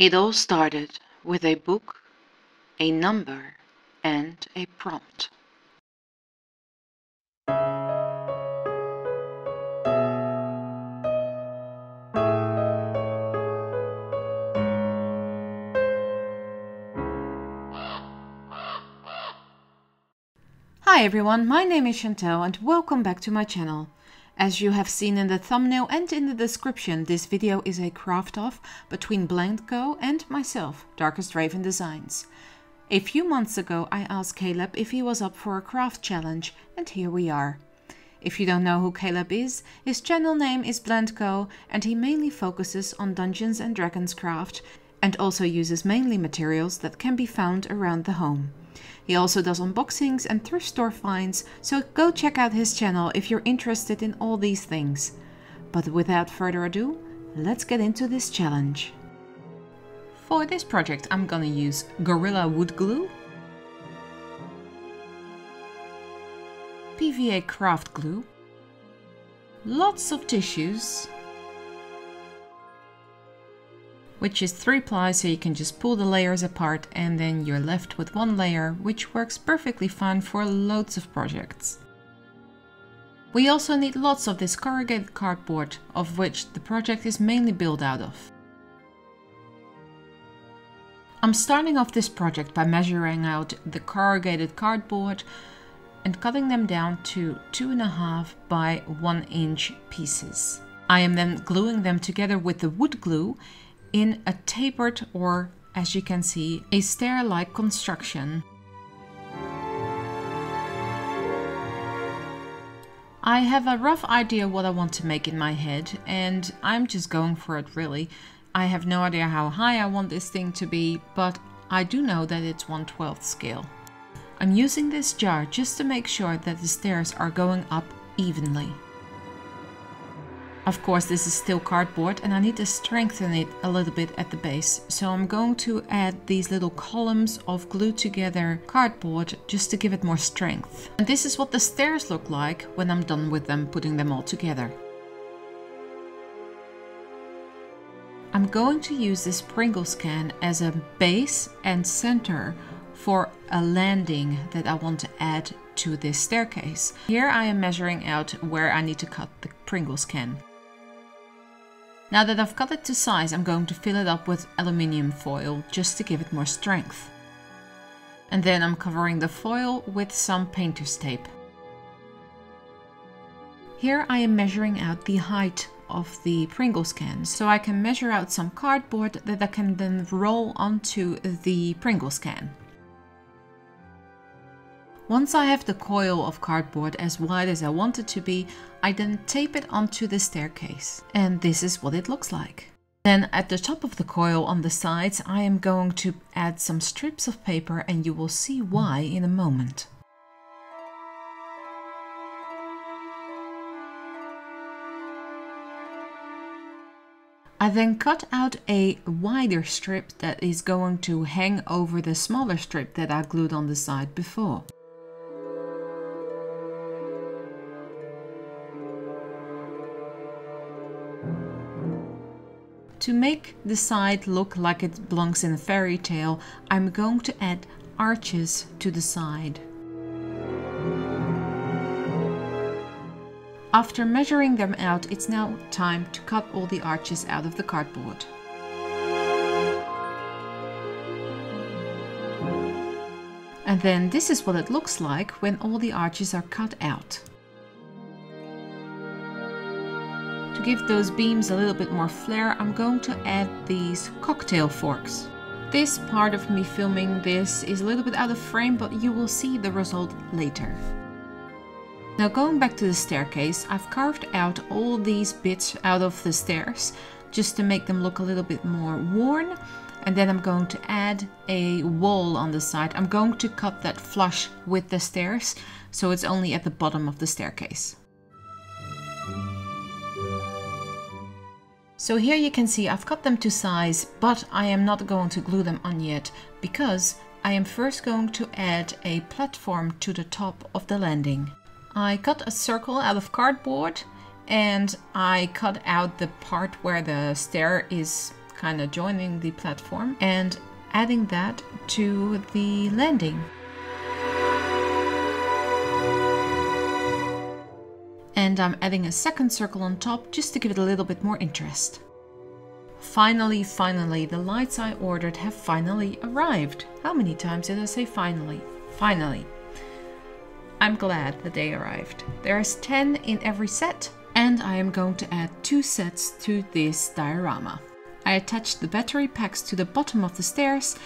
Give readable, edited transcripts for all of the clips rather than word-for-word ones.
It all started with a book, a number, and a prompt. Hi everyone, my name is Chantel and welcome back to my channel. As you have seen in the thumbnail and in the description, this video is a craft off between Blandco and myself, Darkest Raven Designs. A few months ago I asked Caleb if he was up for a craft challenge, and here we are. If you don't know who Caleb is, his channel name is Blandco and he mainly focuses on Dungeons and Dragons craft and also uses mainly materials that can be found around the home. He also does unboxings and thrift store finds, so go check out his channel if you're interested in all these things. But without further ado, let's get into this challenge. For this project I'm gonna use Gorilla Wood Glue, PVA Craft Glue, lots of tissues, which is 3-ply, so you can just pull the layers apart and then you're left with one layer, which works perfectly fine for loads of projects. We also need lots of this corrugated cardboard, of which the project is mainly built out of. I'm starting off this project by measuring out the corrugated cardboard and cutting them down to 2.5 by 1 inch pieces. I am then gluing them together with the wood glue in a tapered, or as you can see, a stair-like construction. I have a rough idea what I want to make in my head and I'm just going for it really. I have no idea how high I want this thing to be, but I do know that it's 1/12 scale. I'm using this jar just to make sure that the stairs are going up evenly. Of course, this is still cardboard and I need to strengthen it a little bit at the base. So I'm going to add these little columns of glued together cardboard just to give it more strength. And this is what the stairs look like when I'm done with them, putting them all together. I'm going to use this Pringles can as a base and center for a landing that I want to add to this staircase. Here I am measuring out where I need to cut the Pringles can. Now that I've cut it to size, I'm going to fill it up with aluminium foil just to give it more strength. And then I'm covering the foil with some painter's tape. Here I am measuring out the height of the Pringles can, so I can measure out some cardboard that I can then roll onto the Pringles can. Once I have the coil of cardboard as wide as I want it to be, I then tape it onto the staircase. And this is what it looks like. Then at the top of the coil on the sides, I am going to add some strips of paper and you will see why in a moment. I then cut out a wider strip that is going to hang over the smaller strip that I glued on the side before. To make the side look like it belongs in a fairy tale, I'm going to add arches to the side. After measuring them out, it's now time to cut all the arches out of the cardboard. And then this is what it looks like when all the arches are cut out. To give those beams a little bit more flair, I'm going to add these cocktail forks. This part of me filming this is a little bit out of frame, but you will see the result later. Now going back to the staircase, I've carved out all these bits out of the stairs just to make them look a little bit more worn, and then I'm going to add a wall on the side. I'm going to cut that flush with the stairs, so it's only at the bottom of the staircase. So here you can see I've cut them to size, but I am not going to glue them on yet, because I am first going to add a platform to the top of the landing. I cut a circle out of cardboard and I cut out the part where the stair is kind of joining the platform, and adding that to the landing. And I'm adding a second circle on top just to give it a little bit more interest. Finally, the lights I ordered have finally arrived. How many times did I say finally? Finally. I'm glad that they arrived. There's 10 in every set, and I am going to add 2 sets to this diorama. I attached the battery packs to the bottom of the stairs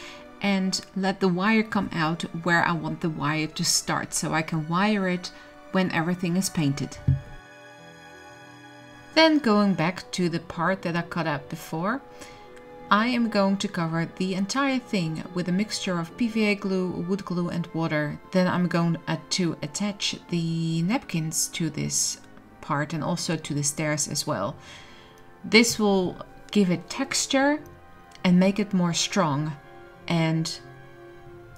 and let the wire come out where I want the wire to start, so I can wire it when everything is painted. Then, going back to the part that I cut out before, I am going to cover the entire thing with a mixture of PVA glue, wood glue and water. Then I'm going to attach the napkins to this part and also to the stairs as well. This will give it texture and make it more strong, and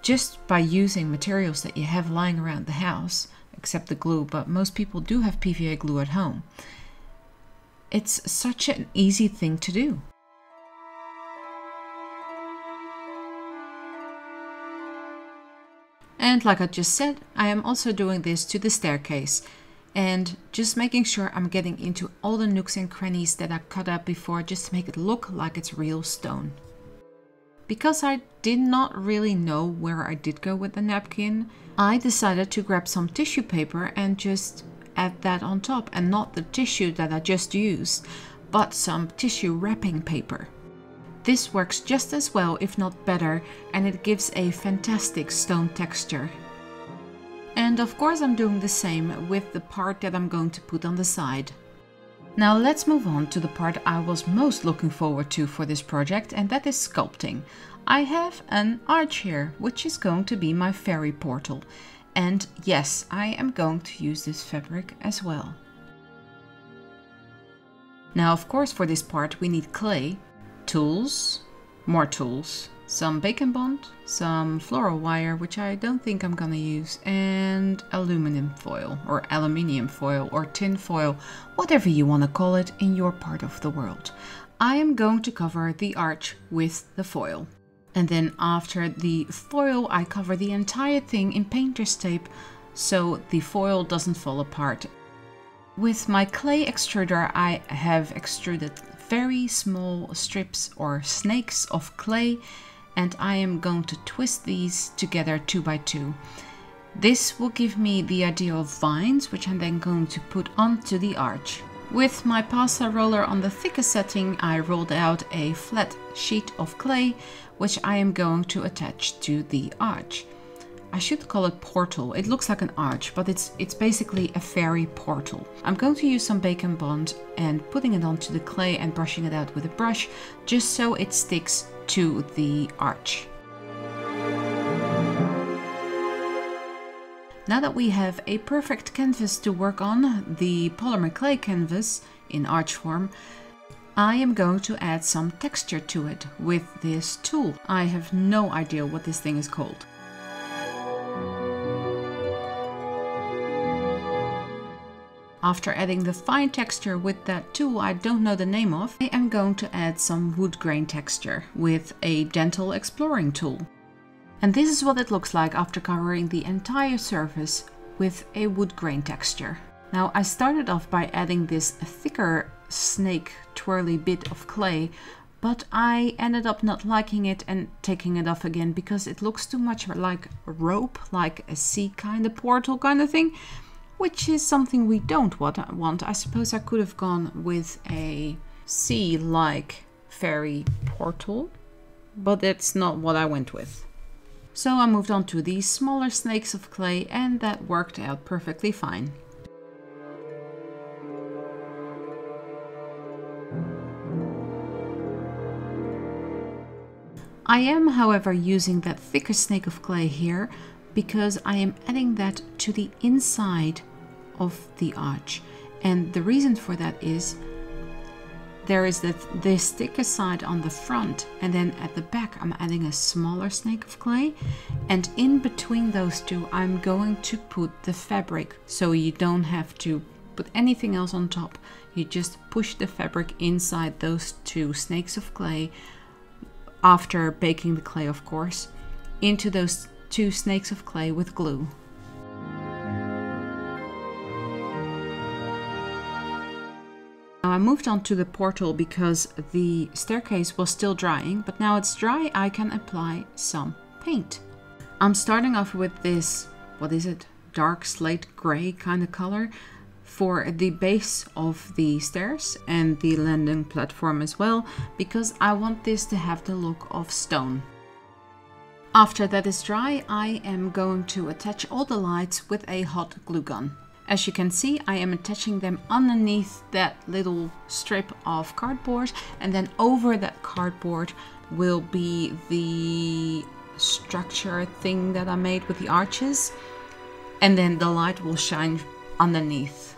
just by using materials that you have lying around the house, except the glue, but most people do have PVA glue at home. It's such an easy thing to do. And like I just said, I am also doing this to the staircase and just making sure I'm getting into all the nooks and crannies that I cut up before, just to make it look like it's real stone. Because I did not really know where I did go with the napkin, I decided to grab some tissue paper and just add that on top, and not the tissue that I just used, but some tissue wrapping paper. This works just as well, if not better, and it gives a fantastic stone texture. And of course I'm doing the same with the part that I'm going to put on the side. Now let's move on to the part I was most looking forward to for this project, and that is sculpting. I have an arch here, which is going to be my fairy portal. And yes, I am going to use this fabric as well. Now, of course, for this part we need clay, tools, more tools, some bacon bond, some floral wire, which I don't think I'm gonna use, and aluminium foil or tin foil, whatever you wanna call it in your part of the world. I am going to cover the arch with the foil. And then after the foil, I cover the entire thing in painter's tape so the foil doesn't fall apart. With my clay extruder, I have extruded very small strips or snakes of clay, and I am going to twist these together 2 by 2. This will give me the idea of vines, which I'm then going to put onto the arch. With my pasta roller on the thicker setting, I rolled out a flat sheet of clay, which I am going to attach to the arch. I should call it portal. It looks like an arch, but it's basically a fairy portal. I'm going to use some bacon bond and putting it onto the clay and brushing it out with a brush, just so it sticks to the arch. Now that we have a perfect canvas to work on, the polymer clay canvas in arch form, I am going to add some texture to it with this tool. I have no idea what this thing is called. After adding the fine texture with that tool I don't know the name of, I am going to add some wood grain texture with a dental exploring tool. And this is what it looks like after covering the entire surface with a wood grain texture. Now, I started off by adding this thicker snake twirly bit of clay, but I ended up not liking it and taking it off again because it looks too much like a rope, like a sea kind of portal kind of thing, which is something we don't want. I suppose I could have gone with a sea-like fairy portal, but that's not what I went with. So I moved on to these smaller snakes of clay, and that worked out perfectly fine. I am, however, using that thicker snake of clay here because I am adding that to the inside of the arch. And the reason for that is there is this thicker side on the front, and then at the back I'm adding a smaller snake of clay, and in between those two I'm going to put the fabric, so you don't have to put anything else on top. you just push the fabric inside those two snakes of clay, after baking the clay of course, into those two snakes of clay with glue. Now I moved on to the portal because the staircase was still drying, but now it's dry I can apply some paint. I'm starting off with this, what is it, dark slate gray kind of color for the base of the stairs and the landing platform as well, because I want this to have the look of stone. After that is dry, I am going to attach all the lights with a hot glue gun. As you can see, I am attaching them underneath that little strip of cardboard, and then over that cardboard will be the structure thing that I made with the arches, and then the light will shine underneath.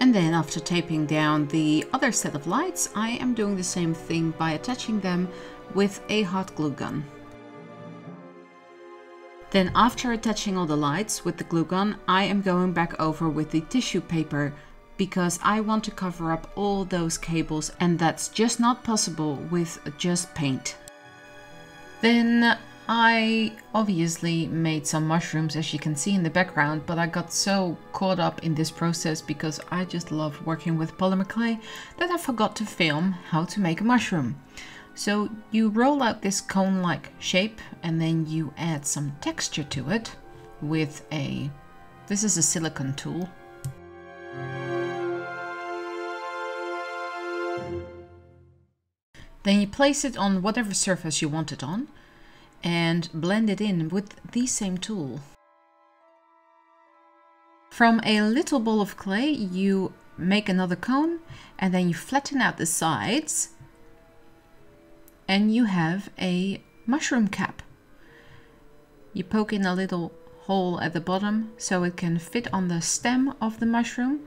And then after taping down the other set of lights, I am doing the same thing by attaching them with a hot glue gun. Then after attaching all the lights with the glue gun, I am going back over with the tissue paper, because I want to cover up all those cables, and that's just not possible with just paint. Then I obviously made some mushrooms, as you can see in the background, but I got so caught up in this process because I just love working with polymer clay that I forgot to film how to make a mushroom. So you roll out this cone-like shape and then you add some texture to it with a, this is a silicone tool. Then you place it on whatever surface you want it on and blend it in with the same tool. From a little ball of clay, you make another cone and then you flatten out the sides and you have a mushroom cap. You poke in a little hole at the bottom so it can fit on the stem of the mushroom.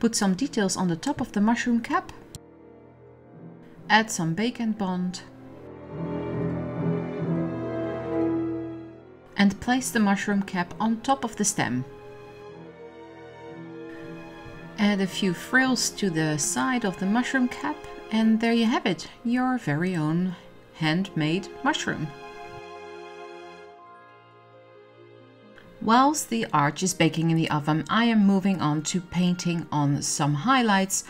Put some details on the top of the mushroom cap. Add some bacon bond and place the mushroom cap on top of the stem. Add a few frills to the side of the mushroom cap, and there you have it, your very own handmade mushroom. Whilst the arch is baking in the oven, I am moving on to painting on some highlights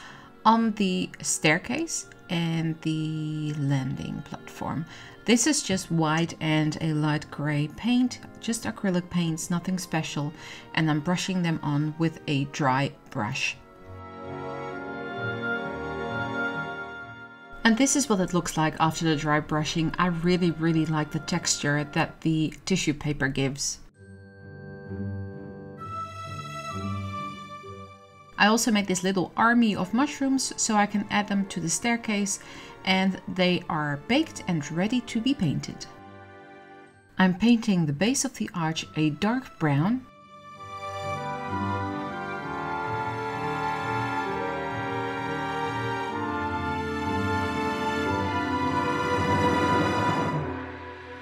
on the staircase and the landing platform. This is just white and a light gray paint, just acrylic paints, nothing special, and I'm brushing them on with a dry brush. And this is what it looks like after the dry brushing. I really like the texture that the tissue paper gives. I also made this little army of mushrooms so I can add them to the staircase, and they are baked and ready to be painted. I'm painting the base of the arch a dark brown.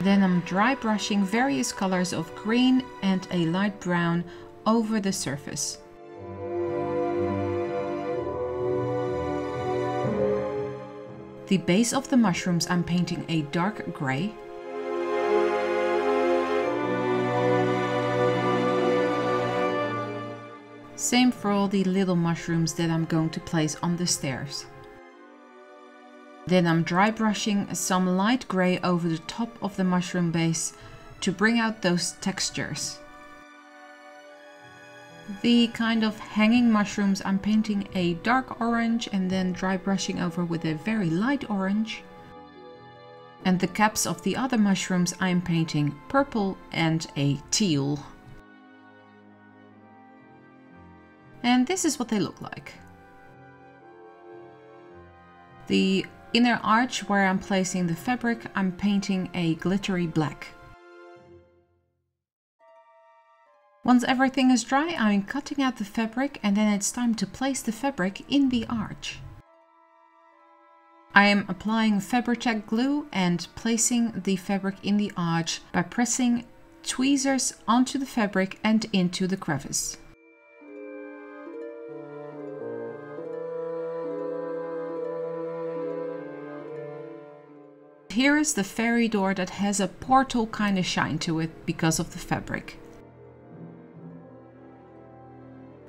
Then I'm dry brushing various colors of green and a light brown over the surface. The base of the mushrooms I'm painting a dark grey. Same for all the little mushrooms that I'm going to place on the stairs. Then I'm dry brushing some light grey over the top of the mushroom base to bring out those textures. The kind of hanging mushrooms I'm painting a dark orange and then dry brushing over with a very light orange. And the caps of the other mushrooms I'm painting purple and a teal. And this is what they look like. The inner arch where I'm placing the fabric, I'm painting a glittery black. Once everything is dry, I'm cutting out the fabric and then it's time to place the fabric in the arch. I am applying FabriTac glue and placing the fabric in the arch by pressing tweezers onto the fabric and into the crevice. Here is the fairy door that has a portal kind of shine to it because of the fabric.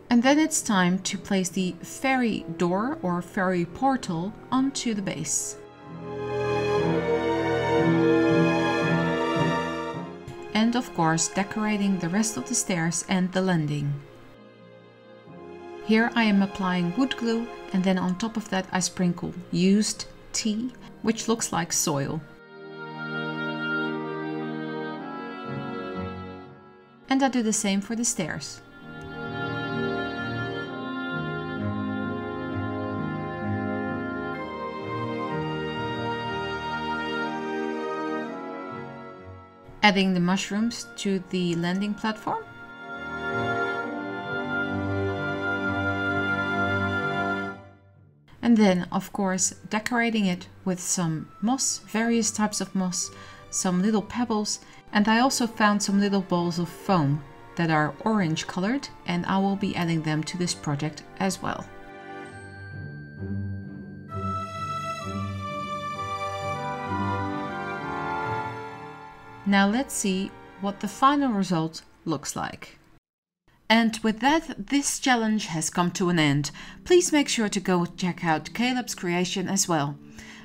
And then it's time to place the fairy door or fairy portal onto the base. And of course, decorating the rest of the stairs and the landing. Here I am applying wood glue, and then on top of that I sprinkle used tea, which looks like soil. And I do the same for the stairs. Adding the mushrooms to the landing platform. And then, of course, decorating it with some moss, various types of moss, some little pebbles, and I also found some little balls of foam that are orange colored, and I will be adding them to this project as well. Now let's see what the final result looks like. And with that, this challenge has come to an end. Please make sure to go check out Caleb's creation as well.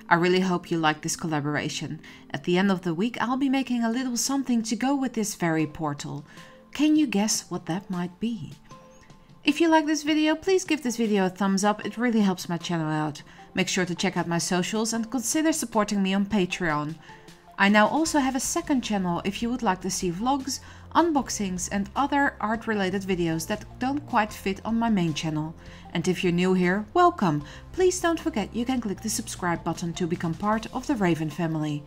I really hope you like this collaboration. At the end of the week, I'll be making a little something to go with this fairy portal. Can you guess what that might be? If you like this video, please give this video a thumbs up. It really helps my channel out. Make sure to check out my socials and consider supporting me on Patreon. I now also have a second channel if you would like to see vlogs, unboxings and other art-related videos that don't quite fit on my main channel. And if you're new here, welcome! Please don't forget you can click the subscribe button to become part of the Raven family.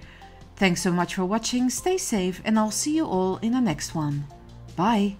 Thanks so much for watching, stay safe and I'll see you all in the next one. Bye!